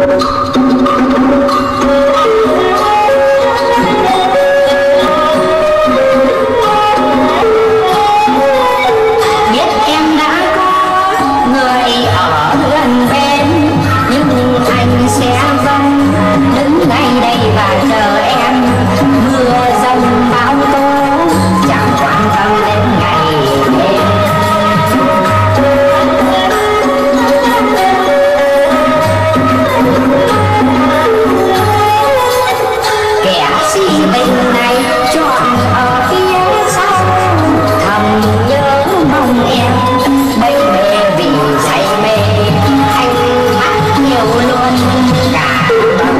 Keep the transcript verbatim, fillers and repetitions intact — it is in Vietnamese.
Hãy subscribe cho kênh Ghiền Mì Gõ để không bỏ lỡ những video hấp dẫn.